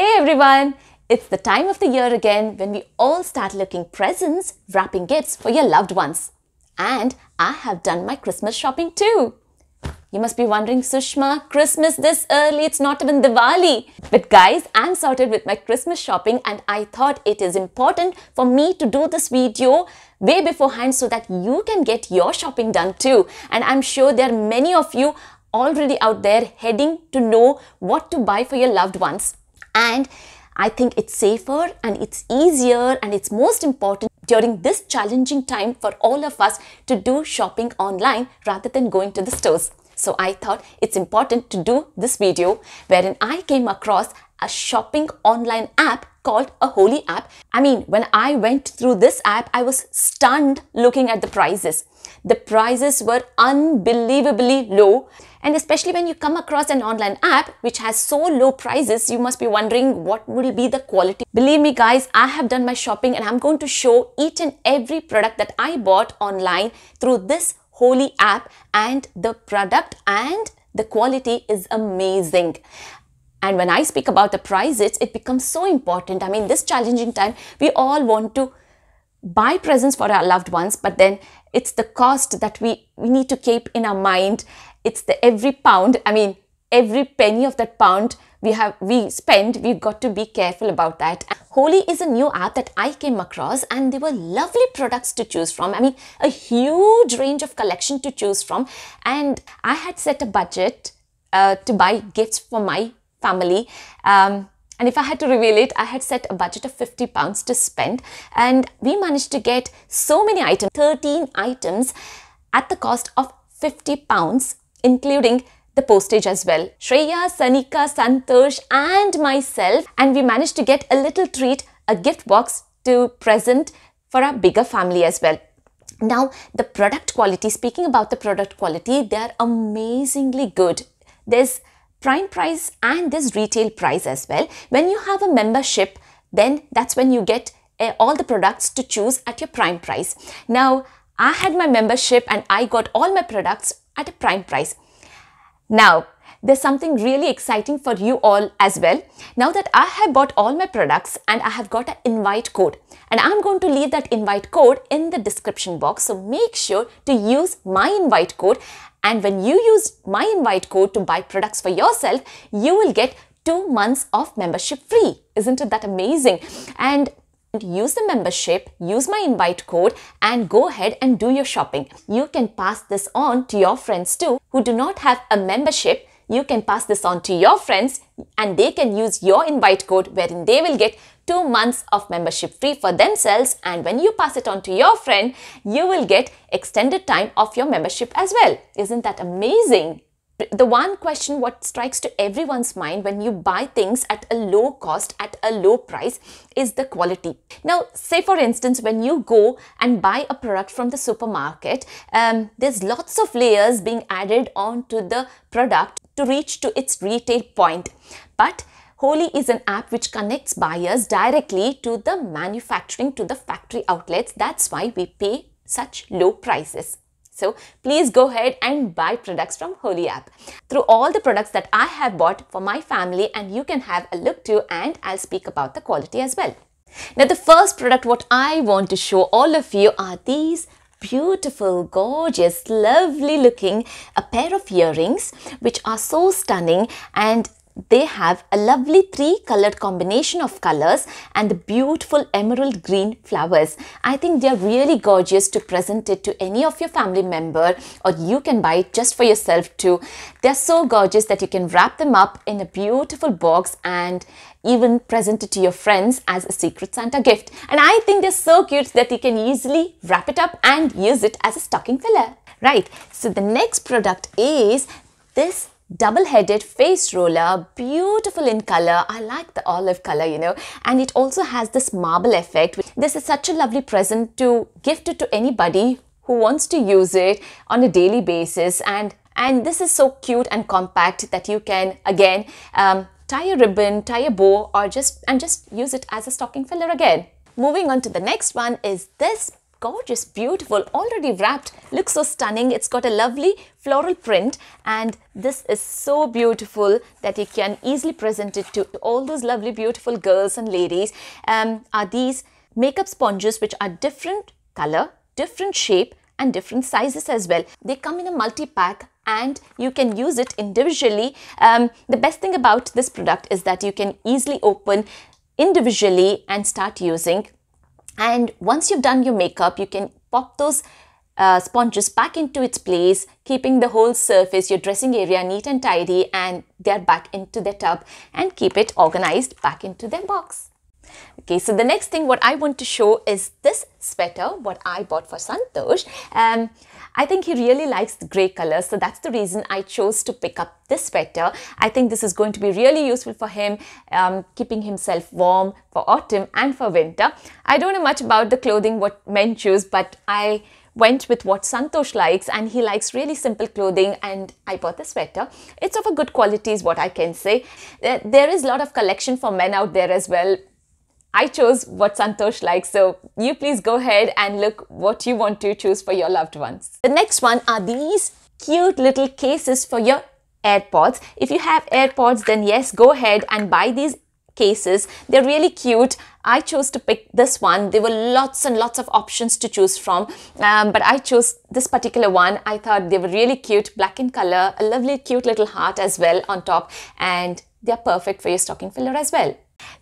Hey everyone! It's the time of the year again when we all start looking presents, wrapping gifts for your loved ones. And I have done my Christmas shopping too. You must be wondering, Sushma, Christmas this early, it's not even Diwali. But guys, I'm sorted with my Christmas shopping and I thought it is important for me to do this video way beforehand so that you can get your shopping done too. And I'm sure there are many of you already out there heading to know what to buy for your loved ones. And I think it's safer and it's easier and it's most important during this challenging time for all of us to do shopping online rather than going to the stores. So I thought it's important to do this video wherein I came across a shopping online app called a Wholee app. I mean, when I went through this app, I was stunned looking at the prices. The prices were unbelievably low. And especially when you come across an online app which has so low prices, you must be wondering what will be the quality. Believe me guys, I have done my shopping and I'm going to show each and every product that I bought online through this Wholee app, and the product and the quality is amazing. And when I speak about the prices, it becomes so important. I mean, this challenging time, we all want to buy presents for our loved ones, but then it's the cost that we need to keep in our mind. It's the every pound, I mean, every penny of that pound we spend, we've got to be careful about that. Wholee is a new app that I came across and there were lovely products to choose from. I mean, a huge range of collection to choose from. And I had set a budget to buy gifts for my family. And if I had to reveal it, I had set a budget of £50 to spend. And we managed to get so many items, 13 items at the cost of £50, including the postage as well. Shreya, Sanika, Santosh and myself. And we managed to get a little treat, a gift box to present for our bigger family as well. Now, the product quality, speaking about the product quality, they are amazingly good. There's prime price and this retail price as well. When you have a membership, then that's when you get all the products to choose at your prime price. Now, I had my membership and I got all my products at a prime price. Now, there's something really exciting for you all as well. Now that I have bought all my products and I have got an invite code, and I'm going to leave that invite code in the description box. So make sure to use my invite code. And when you use my invite code to buy products for yourself, you will get 2 months of membership free. Isn't it that amazing? And use the membership, use my invite code and go ahead and do your shopping. You can pass this on to your friends too who do not have a membership. You can pass this on to your friends and they can use your invite code wherein they will get 2 months of membership free for themselves. And when you pass it on to your friend, you will get extended time of your membership as well. Isn't that amazing? The one question what strikes to everyone's mind when you buy things at a low cost, at a low price, is the quality. Now, say for instance, when you go and buy a product from the supermarket, there's lots of layers being added onto the product to reach to its retail point. But Wholee is an app which connects buyers directly to the manufacturing, to the factory outlets. That's why we pay such low prices. So please go ahead and buy products from Wholee app. Through all the products that I have bought for my family, and you can have a look too, and I'll speak about the quality as well. Now, the first product what I want to show all of you are these beautiful, gorgeous, lovely looking a pair of earrings which are so stunning, and they have a lovely three-colored combination of colors and the beautiful emerald green flowers. I think they are really gorgeous to present it to any of your family member, or you can buy it just for yourself too. They are so gorgeous that you can wrap them up in a beautiful box and even present it to your friends as a Secret Santa gift. And I think they're so cute that you can easily wrap it up and use it as a stocking filler. Right, so the next product is this double-headed face roller, beautiful in color. I like the olive color, you know, and it also has this marble effect. This is such a lovely present to gift it to anybody who wants to use it on a daily basis. And this is so cute and compact that you can again tie a ribbon, tie a bow, or just use it as a stocking filler again. Moving on to the next one is this gorgeous, beautiful, already wrapped, looks so stunning. It's got a lovely floral print and this is so beautiful that you can easily present it to all those lovely beautiful girls and ladies. Are these makeup sponges which are different color, different shape and different sizes as well. They come in a multi-pack and you can use it individually. The best thing about this product is that you can easily open individually and start using. And once you've done your makeup, you can pop those sponges back into its place, keeping the whole surface, your dressing area neat and tidy, and they're back into the tub and keep it organized back into their box. Okay, so the next thing what I want to show is this sweater what I bought for Santosh. I think he really likes the grey color, so that's the reason I chose to pick up this sweater. I think this is going to be really useful for him, keeping himself warm for autumn and for winter. I don't know much about the clothing what men choose, but I went with what Santosh likes, and he likes really simple clothing, and I bought the sweater. It's of a good quality is what I can say. There is a lot of collection for men out there as well. I chose what Santosh likes, so you please go ahead and look what you want to choose for your loved ones. The next one are these cute little cases for your AirPods. If you have AirPods, then yes, go ahead and buy these cases. They're really cute. I chose to pick this one. There were lots and lots of options to choose from, but I chose this particular one. I thought they were really cute, black in color, a lovely cute little heart as well on top, and they're perfect for your stocking filler as well.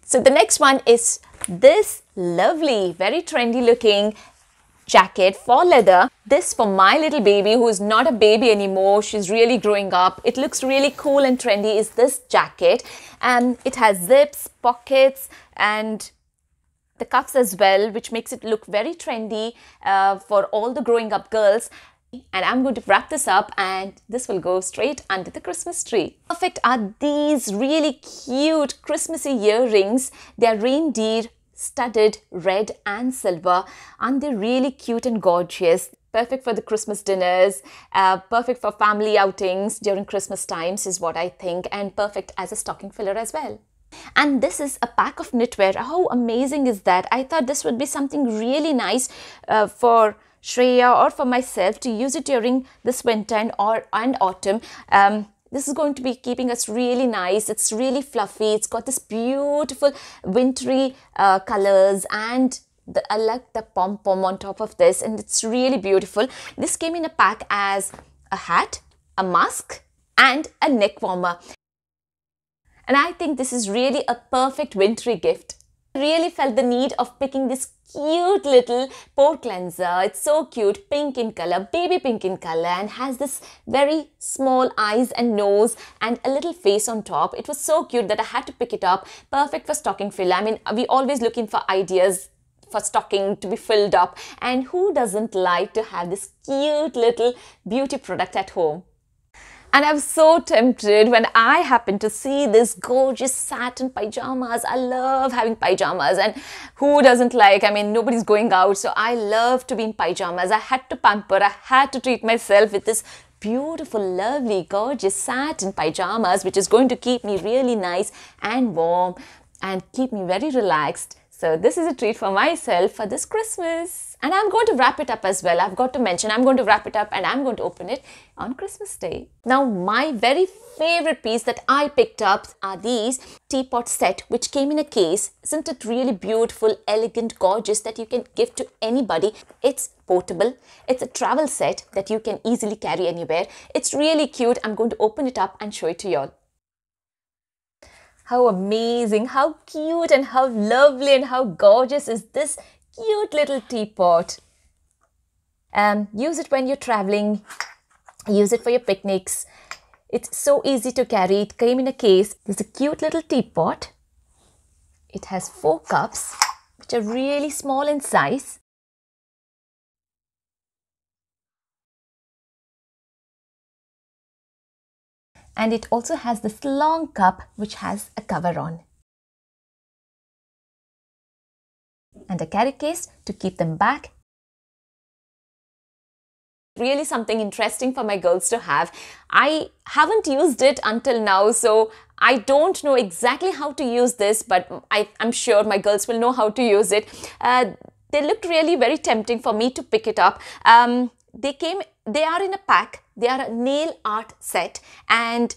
So the next one is this lovely, very trendy looking jacket, for leather. This for my little baby who is not a baby anymore. She's really growing up. It looks really cool and trendy is this jacket, and it has zips, pockets and the cuffs as well, which makes it look very trendy for all the growing up girls. And I'm going to wrap this up and this will go straight under the Christmas tree. Perfect are these really cute Christmassy earrings. They're reindeer studded red and silver, and they're really cute and gorgeous. Perfect for the Christmas dinners, perfect for family outings during Christmas times is what I think, and perfect as a stocking filler as well. And this is a pack of knitwear. How amazing is that? I thought this would be something really nice for Shreya or for myself to use it during this winter and autumn. This is going to be keeping us really nice. It's really fluffy. It's got this beautiful wintry colors, and I like the pom-pom on top of this, and it's really beautiful. This came in a pack as a hat, a mask and a neck warmer. And I think this is really a perfect wintry gift. I really felt the need of picking this cute little pore cleanser. It's so cute, pink in color, baby pink in color, and has this very small eyes and nose and a little face on top. It was so cute that I had to pick it up. Perfect for stocking filler. I mean, we're always looking for ideas for stocking to be filled up, and who doesn't like to have this cute little beauty product at home? And I was so tempted when I happened to see this gorgeous satin pyjamas. I love having pyjamas, and who doesn't like? I mean, nobody's going out, so I love to be in pyjamas. I had to pamper, I had to treat myself with this beautiful, lovely, gorgeous satin pyjamas, which is going to keep me really nice and warm and keep me very relaxed. So this is a treat for myself for this Christmas. And I'm going to wrap it up as well. I've got to mention, I'm going to wrap it up and I'm going to open it on Christmas Day. Now, my very favorite piece that I picked up are these teapot set, which came in a case. Isn't it really beautiful, elegant, gorgeous that you can give to anybody? It's portable. It's a travel set that you can easily carry anywhere. It's really cute. I'm going to open it up and show it to y'all. How amazing, how cute and how lovely and how gorgeous is this cute little teapot. Use it when you're traveling, use it for your picnics. It's so easy to carry. It came in a case. There's a cute little teapot. It has 4 cups, which are really small in size. And it also has this long cup which has a cover on. And a carry case to keep them back. Really something interesting for my girls to have. I haven't used it until now, so I don't know exactly how to use this, but I'm sure my girls will know how to use it. They looked really very tempting for me to pick it up. They are in a pack. They are a nail art set, and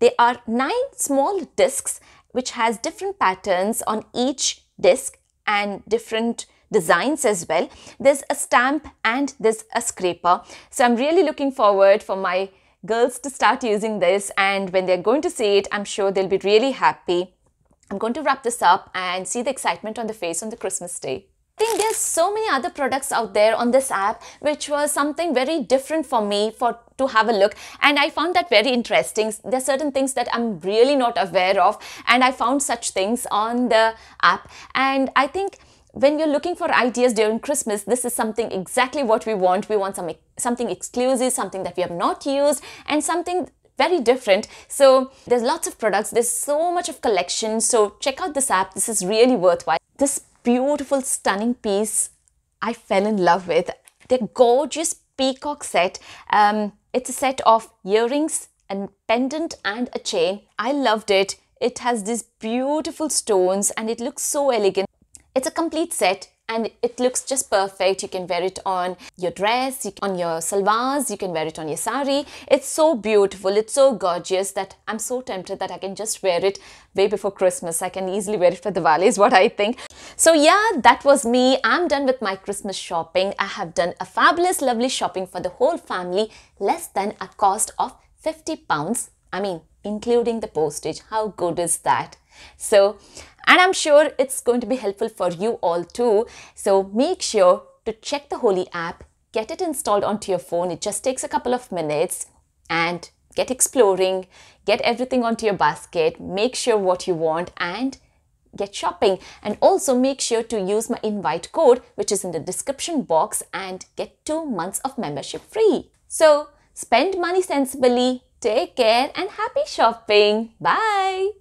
they are 9 small discs which has different patterns on each disc and different designs as well. There's a stamp and there's a scraper. So I'm really looking forward for my girls to start using this, and when they're going to see it, I'm sure they'll be really happy. I'm going to wrap this up and see the excitement on the face on the Christmas day. I think there's so many other products out there on this app, which was something very different for me to have a look, and I found that very interesting. There are certain things that I'm really not aware of, and I found such things on the app. And I think when you're looking for ideas during Christmas, this is something exactly what we want. We want something exclusive, something that we have not used, and something very different. So there's lots of products. There's so much of collection. So check out this app. This is really worthwhile. This beautiful, stunning piece I fell in love with. The gorgeous peacock set. It's a set of earrings, a pendant and a chain. I loved it. It has these beautiful stones and it looks so elegant. It's a complete set and it looks just perfect. You can wear it on your dress, on your salwars, you can wear it on your sari. It's so beautiful, it's so gorgeous that I'm so tempted that I can just wear it way before Christmas. I can easily wear it for Diwali is what I think. So yeah, that was me. I'm done with my Christmas shopping. I have done a fabulous, lovely shopping for the whole family, less than a cost of £50. I mean, including the postage. How good is that? So, and I'm sure it's going to be helpful for you all too. So make sure to check the Wholee app, get it installed onto your phone. It just takes a couple of minutes, and get exploring, get everything onto your basket, make sure what you want and get shopping. And also make sure to use my invite code, which is in the description box, and get 2 months of membership free. So spend money sensibly, take care and happy shopping. Bye.